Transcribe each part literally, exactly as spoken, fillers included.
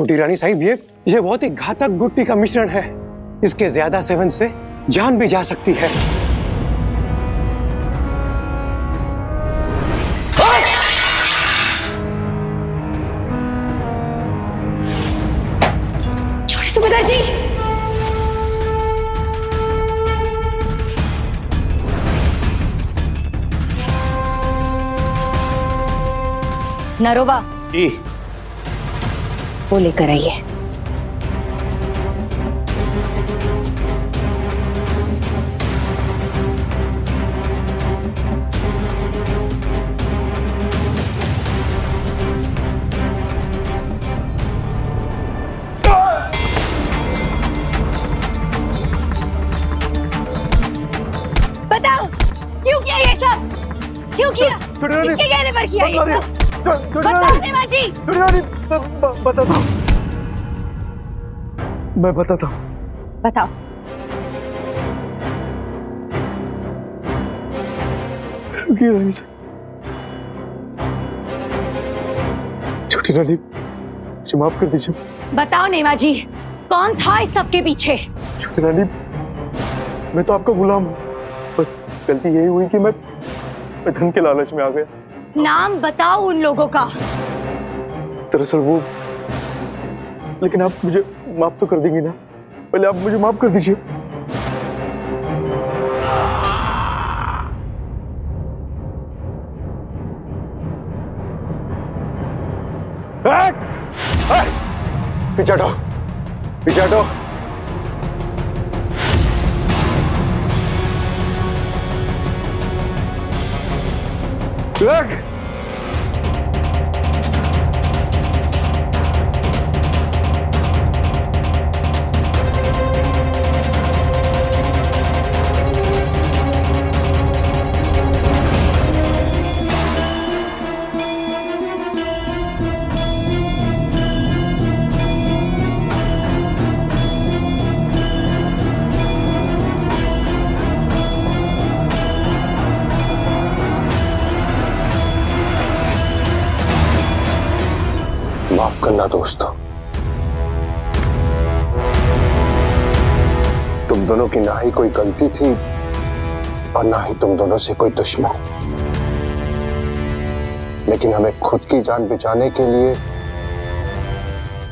छोटी रानी साहिब, ये ये बहुत ही घातक गुट्टी का मिश्रण है। इसके ज्यादा सेवन से जान भी जा सकती है। नरोवा जी, वो लेकर आइए। बताओ क्यों किया ये सब? क्यों किया? किसके कहने पर किया ये सब? बताओ निमाजी, बताता हूँ, मैं बताता हूँ। बताओ। छोटी रानी, मुझे माफ कर दीजिए। बताओ निमाजी, कौन था इस सबके पीछे? छोटी रानी, मैं तो आपका गुलाम हूँ। बस गलती यही हुई कि मैं धन के लालच में आ गया। नाम बताओ उन लोगों का। दरअसल वो, लेकिन आप मुझे माफ तो कर देंगी ना? पहले आप मुझे माफ कर दीजिए। पीछे हटो, पीछे हटो। Look! माफ करना दोस्तों, तुम दोनों की ना ही कोई गलती थी और ना ही तुम दोनों से कोई दुश्मन। लेकिन हमें खुद की जान बचाने के लिए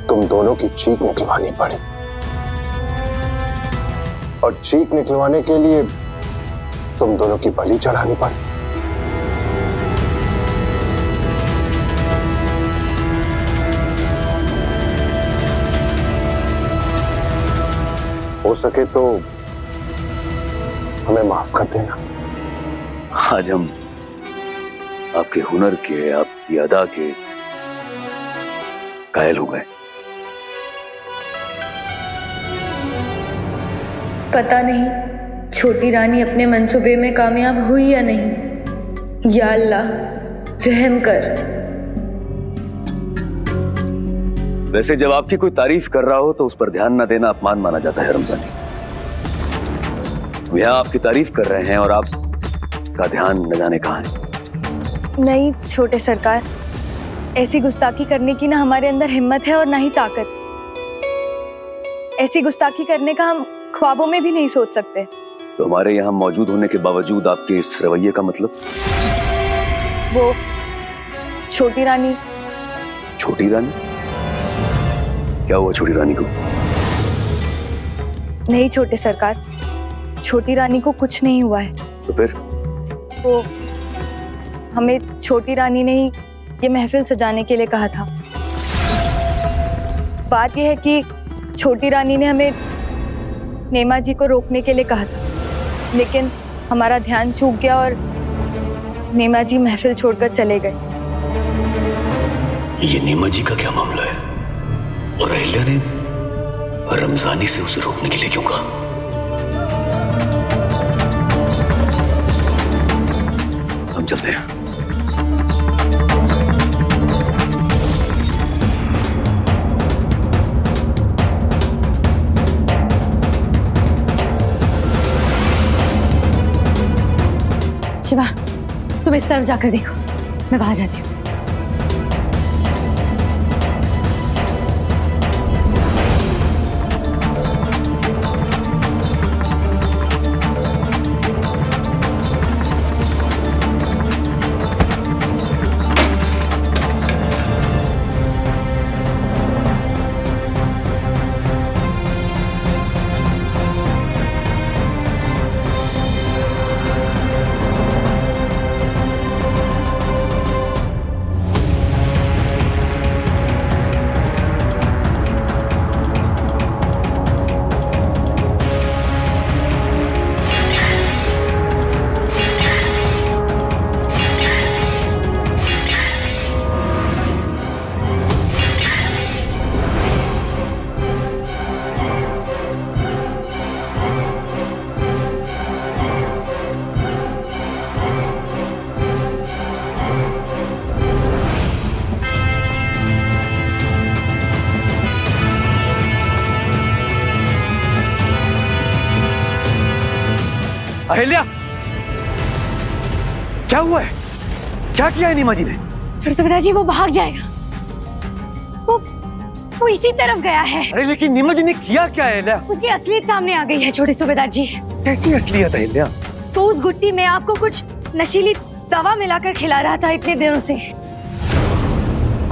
तुम दोनों की चीख निकलवानी पड़ी, और चीख निकलवाने के लिए तुम दोनों की बलि चढ़ानी पड़ी। हो सके तो हमें माफ कर देना। आज हम आपके हुनर के, आपकी अदा के कायल हो गए। पता नहीं छोटी रानी अपने मंसूबे में कामयाब हुई या नहीं। या अल्लाह रहम कर। वैसे जब आपकी कोई तारीफ कर रहा हो तो उस पर ध्यान न देना अपमान माना जाता है रमजानी। यहाँ आपकी तारीफ कर रहे हैं और आप का ध्यान न जाने कहाँ है। नहीं छोटे सरकार, ऐसी गुस्ताखी करने की ना हमारे अंदर हिम्मत है और ना ही ताकत। ऐसी गुस्ताखी करने का हम ख्वाबों में भी नहीं सोच सकते। तो हमारे यहाँ मौजूद होने के बावजूद आपके इस रवैये का मतलब? वो छोटी रानी। छोटी रानी? क्या हुआ छोटी रानी को? नहीं छोटे सरकार, छोटी रानी को कुछ नहीं हुआ है। तो फिर? तो हमें छोटी रानी ने ही ये महफिल सजाने के लिए कहा था। बात यह है कि छोटी रानी ने हमें नेमा जी को रोकने के लिए कहा था, लेकिन हमारा ध्यान चूक गया और नेमा जी महफिल छोड़कर चले गए। ये नेमा जी का क्या मामला है? और अहिल्या ने रमजानी से उसे रोकने के लिए क्यों कहा? हम चलते हैं। शिवा, तुम इस तरफ जाकर देखो, मैं वहां जाती हूँ। अहिल्या, क्या हुआ है? क्या किया है नीमाजी ने? फिर सुबेदाजी वो भाग जाएगा, वो वो इसी तरफ गया है। अरे लेकिन नीमाजी ने किया क्या है अहिल्या? उसकी असलियत सामने आ गई है छोटे सुबेदाजी। कैसी असलियत है अहिल्या? तो उस गुट्टी में आपको कुछ नशीली दवा मिलाकर खिला रहा था इतने दिनों से,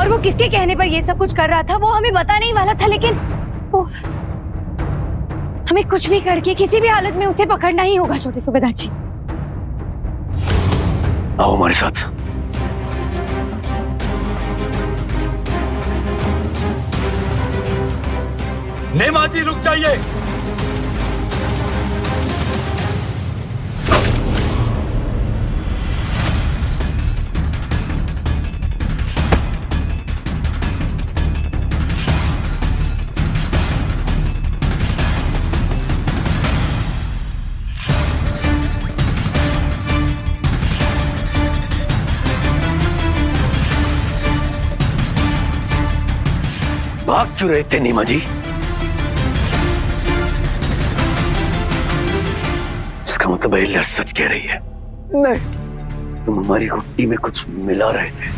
और वो किसके कहने पर ये सब कुछ कर रहा था वो हमें बताने ही वाला था, लेकिन वो हमें कुछ भी करके किसी भी हालत में उसे पकड़ना ही होगा। छोटे सुबेदाजी आओ हमारे साथ। निमाजी रुक जाइए, भाग क्यों रहे थे निमाजी? इसका मतलब अहिल्या सच कह रही है। नहीं, तुम हमारी गुट्टी में कुछ मिला रहे थे।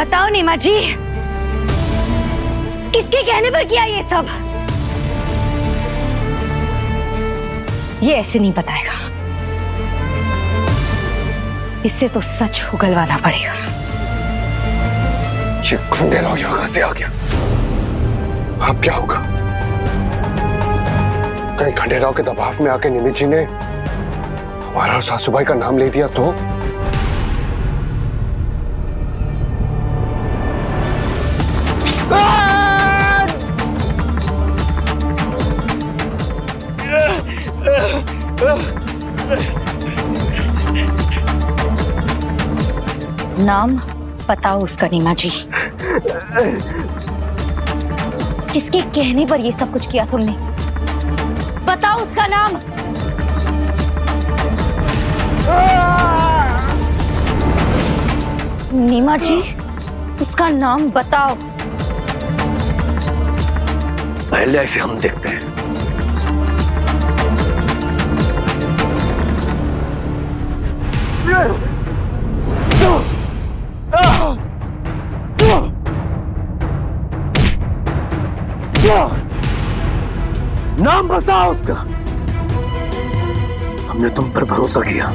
बताओ निमाजी, किसके कहने पर किया ये सब? ये ऐसे नहीं बताएगा, इससे तो सच उगलवाना पड़ेगा। ये खंडेराव यहाँ से आ गया, अब क्या होगा? कहीं खंडेराव के दबाव में आके निमित जी ने हमारा और सासूबाई का नाम ले दिया तो? नाम बताओ उसका निमाजी, किसके कहने पर ये सब कुछ किया तुमने? बताओ उसका नाम। निमाजी उसका नाम बताओ। पहले ऐसे हम देखते हैं। नाम बताओ उसका। हमने तुम पर भरोसा किया,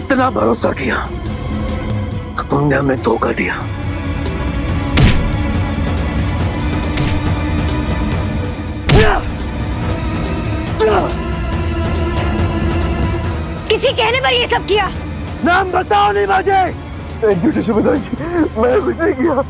इतना भरोसा किया, तुमने हमें धोखा दिया। किसी कहने पर ये सब किया। नाम बताओ निमाजी। झूठे सुबेदाजी, मैंने कुछ नहीं किया।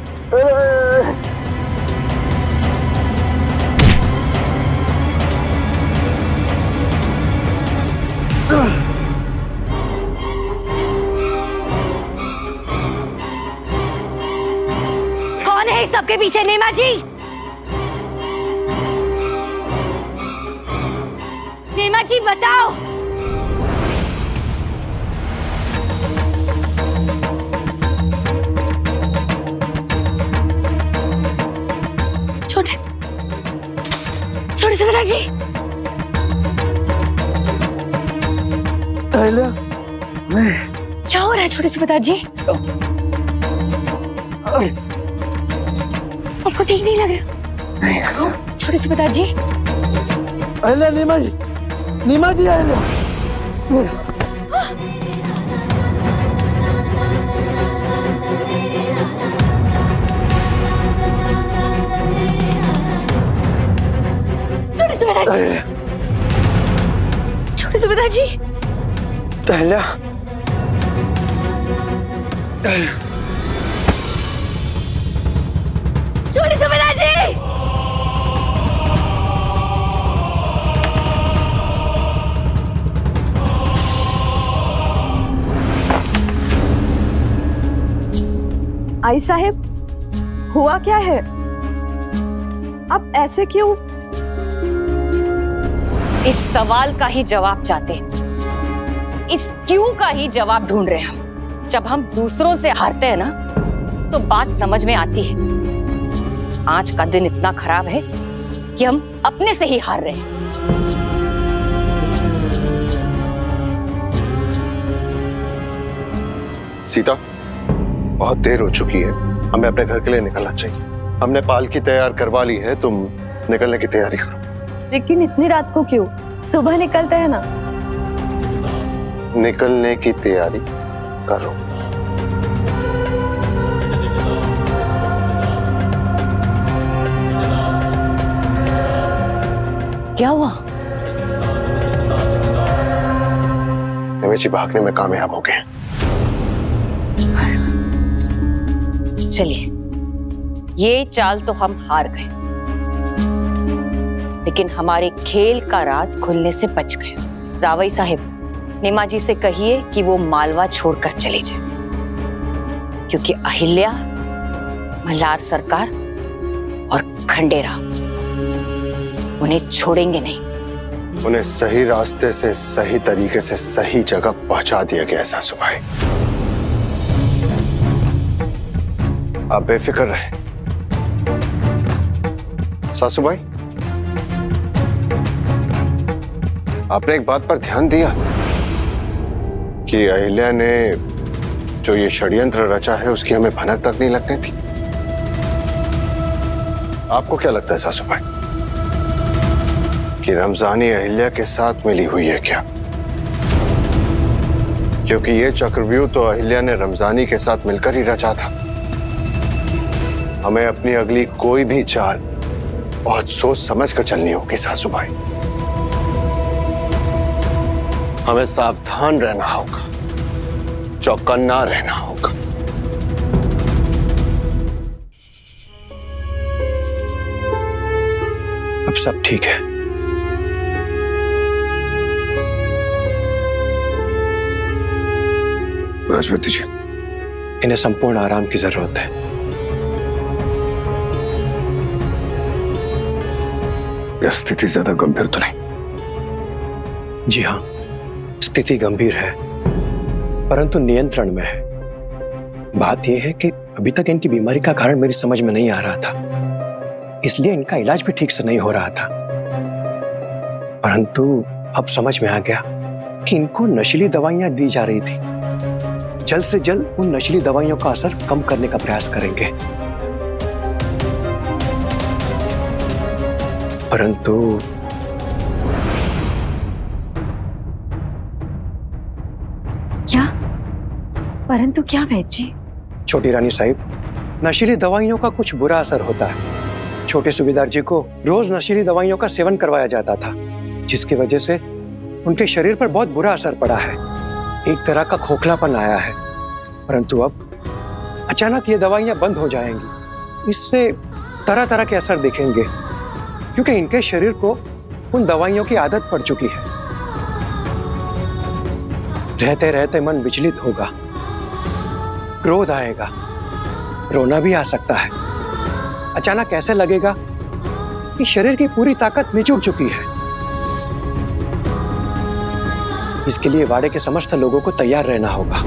कौन है इस सबके पीछे निमाजी? निमाजी बताओ। छोटे छोटे सुबेदाजी, मैं क्या हो रहा है छोटे सुबेदाजी? आपको ठीक नहीं लग रहा छोटे सुबेदाजी? अहिल्या, निमाजी, निमाजी अहिल्या। छोटे सुबेदाजी, छोटे सुबेदाजी। अहिल्या, अहिल्या, छोटे सुबेदाजी, आई साहेब, हुआ क्या है? आप ऐसे क्यों? इस सवाल का ही जवाब चाहते हैं, इस क्यों का ही जवाब ढूंढ रहे हैं हम। जब हम दूसरों से हारते हैं ना, तो बात समझ में आती है। आज का दिन इतना खराब है कि हम अपने से ही हार रहे हैं। सीता, बहुत देर हो चुकी है, हमें अपने घर के लिए निकलना चाहिए। हमने पालकी तैयार करवा ली है, तुम निकलने की तैयारी करो। लेकिन इतनी रात को क्यों? सुबह निकलते हैं ना। निकलने की तैयारी करो। क्या हुआ? निमेची भागने में कामयाब हो गए। चलिए, ये चाल तो हम हार गए, लेकिन हमारे खेल का राज खुलने से बच गया। जावई साहब, निमाजी से कहिए कि वो मालवा छोड़कर चले जाए, क्योंकि अहिल्या, मल्हार सरकार और खंडेरा उन्हें छोड़ेंगे नहीं। उन्हें सही रास्ते से, सही तरीके से, सही जगह पहुंचा दिया गया। ऐसा सुभाई, आप बेफिक्र रहे। सासूबाई, आपने एक बात पर ध्यान दिया कि अहिल्या ने जो ये षड्यंत्र रचा है उसकी हमें भनक तक नहीं लगने थी। आपको क्या लगता है सासूबाई कि रमजानी अहिल्या के साथ मिली हुई है क्या? क्योंकि ये चक्रव्यूह तो अहिल्या ने रमजानी के साथ मिलकर ही रचा था। हमें अपनी अगली कोई भी चाल बहुत सोच समझ कर चलनी होगी सासूबाई। हमें सावधान रहना होगा, चौकन्ना रहना होगा। अब सब ठीक है। राजवती जी, इन्हें संपूर्ण आराम की जरूरत है। यह स्थिति ज्यादा गंभीर तो नहीं? जी हाँ, स्थिति गंभीर है, परंतु नियंत्रण में है। बात यह है कि अभी तक इनकी बीमारी का कारण मेरी समझ में नहीं आ रहा था, इसलिए इनका इलाज भी ठीक से नहीं हो रहा था। परंतु अब समझ में आ गया कि इनको नशीली दवाइयां दी जा रही थी। जल्द से जल्द उन नशीली दवाइयों का असर कम करने का प्रयास करेंगे। परंतु क्या? परंतु क्या वैद्य जी? छोटी रानी साहिब, नशीली दवाइयों का कुछ बुरा असर होता है। छोटे सूबेदार जी को रोज नशीली दवाइयों का सेवन करवाया जाता था, जिसकी वजह से उनके शरीर पर बहुत बुरा असर पड़ा है। एक तरह का खोखलापन आया है। परंतु अब अचानक ये दवाइयां बंद हो जाएंगी। इससे तरह तरह के असर दिखेंगे, क्योंकि इनके शरीर को उन दवाइयों की आदत पड़ चुकी है। रहते रहते मन विचलित होगा, क्रोध आएगा, रोना भी आ सकता है। अचानक ऐसे लगेगा कि शरीर की पूरी ताकत निचुड़ चुकी है। इसके लिए वाड़े के समस्त लोगों को तैयार रहना होगा।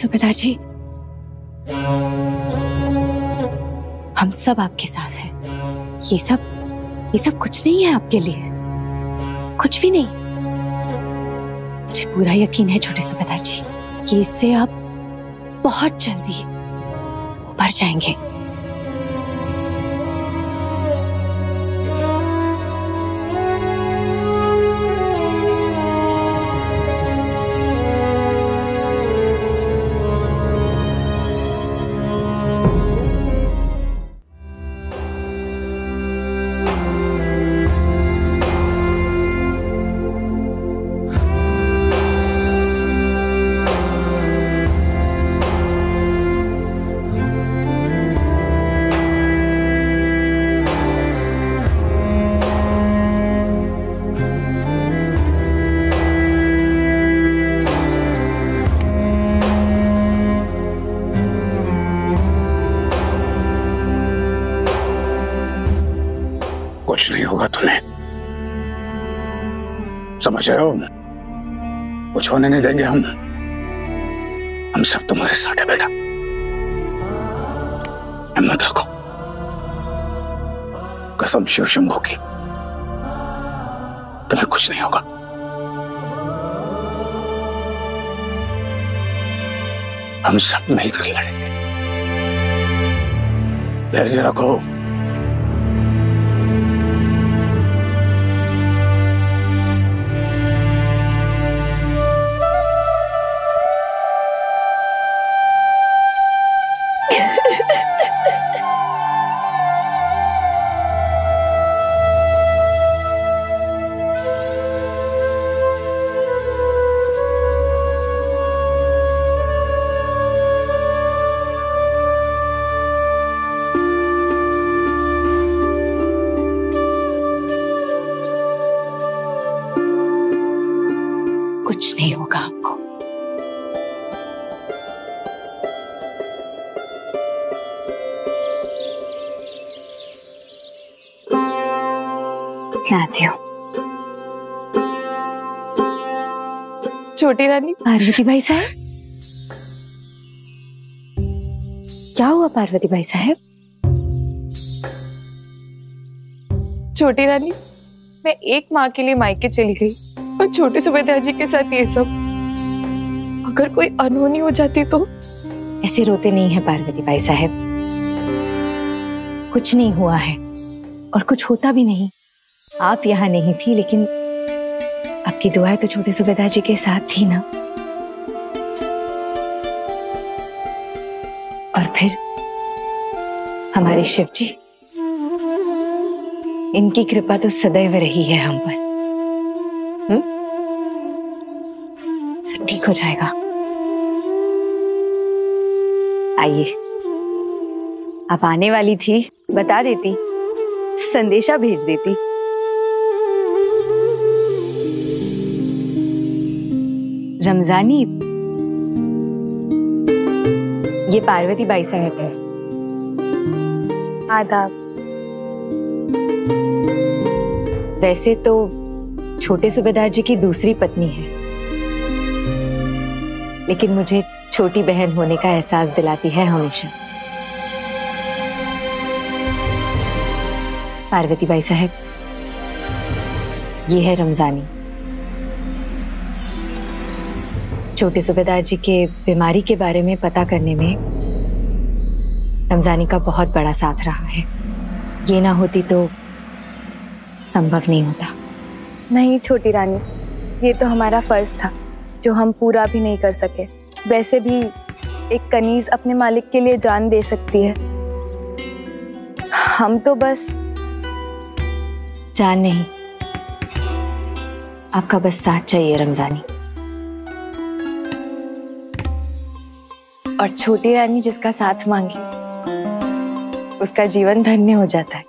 सूबेदारजी, हम सब आपके साथ हैं। ये सब ये सब कुछ नहीं है आपके लिए, कुछ भी नहीं। मुझे पूरा यकीन है छोटे सूबेदारजी कि इससे आप बहुत जल्दी उबर जाएंगे। सुने, समझ रहे हो? कुछ होने नहीं देंगे हम हम सब तुम्हारे साथ है बेटा, हिम्मत रखो। कसम शिव शंभू की, तुम्हें कुछ नहीं होगा। हम सब मिलकर लड़ेंगे, धैर्य रखो। छोटी रानी, पार्वती भाई साहब, क्या हुआ? पार्वती भाई साहब, छोटी रानी, मैं एक माँ के लिए मायके चली गई और छोटे सुबेदार जी के साथ ये सब। अगर कोई अनहोनी हो जाती तो? ऐसे रोते नहीं है पार्वती भाई साहब, कुछ नहीं हुआ है और कुछ होता भी नहीं। आप यहाँ नहीं थी, लेकिन आपकी दुआएं तो छोटे सुबेदार जी के साथ थी ना। और फिर हमारे शिव जी, इनकी कृपा तो सदैव रही है हम पर। हम्म, सब ठीक हो जाएगा। आइए, आप आने वाली थी, बता देती, संदेशा भेज देती। रमजानी, ये पार्वती बाई साहब है। आदाब। वैसे तो छोटे सुबेदार जी की दूसरी पत्नी है, लेकिन मुझे छोटी बहन होने का एहसास दिलाती है हमेशा। पार्वती बाई साहब, ये है रमजानी, छोटे सुबेदार जी के बीमारी के बारे में पता करने में रमजानी का बहुत बड़ा साथ रहा है। ये ना होती तो संभव नहीं होता। नहीं छोटी रानी, ये तो हमारा फर्ज था जो हम पूरा भी नहीं कर सके। वैसे भी एक कनीज अपने मालिक के लिए जान दे सकती है, हम तो बस जान नहीं, आपका बस साथ चाहिए रमजानी। और छोटी रानी जिसका साथ मांगी उसका जीवन धन्य हो जाता है।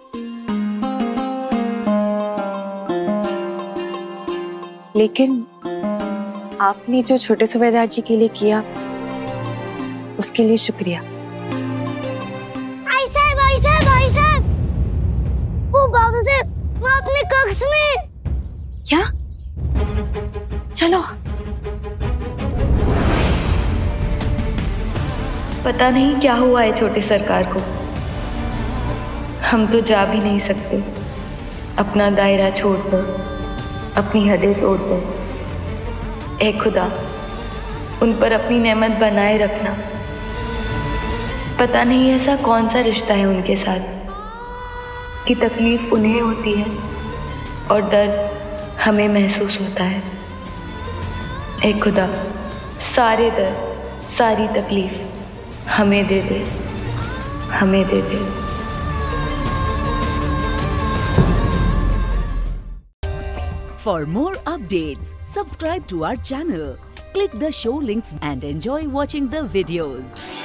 लेकिन आपने जो छोटे सुबेदार जी के लिए किया, उसके लिए शुक्रिया। आई साहब, आई साहब, आई साहब, वो बाबा साहब अपने कक्ष में। क्या? चलो। पता नहीं क्या हुआ है छोटे सरकार को, हम तो जा भी नहीं सकते। अपना दायरा छोड़कर, अपनी हदें तोड़कर, ए खुदा, उन पर अपनी नेमत बनाए रखना। पता नहीं ऐसा कौन सा रिश्ता है उनके साथ कि तकलीफ उन्हें होती है और दर्द हमें महसूस होता है। ए खुदा, सारे दर्द, सारी तकलीफ हमें दे दे, हमें दे दे। For more updates, subscribe to our channel, click the show links and enjoy watching the videos.